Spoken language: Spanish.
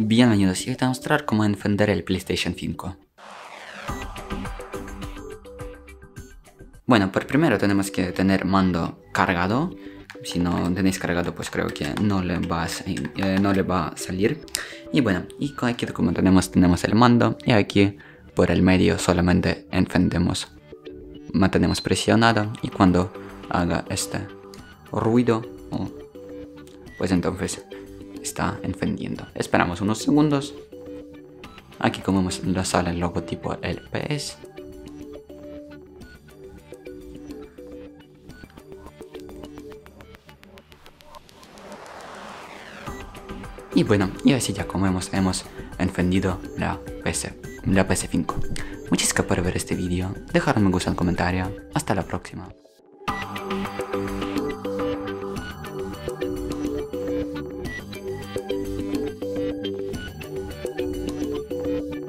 Bienvenidos y hoy te voy a mostrar cómo encender el PlayStation 5. Bueno, por primero tenemos que tener mando cargado. Si no tenéis cargado, pues creo que no le va a salir. Y bueno, y aquí como tenemos el mando y aquí por el medio solamente encendemos. Mantenemos presionado y cuando haga este ruido, pues entonces está encendiendo. Esperamos unos segundos. Aquí como vemos la sale el logotipo LPS. Y bueno, y así ya como vemos hemos encendido la PS5. Muchas gracias por ver este vídeo, dejar un me gusta en comentario, hasta la próxima.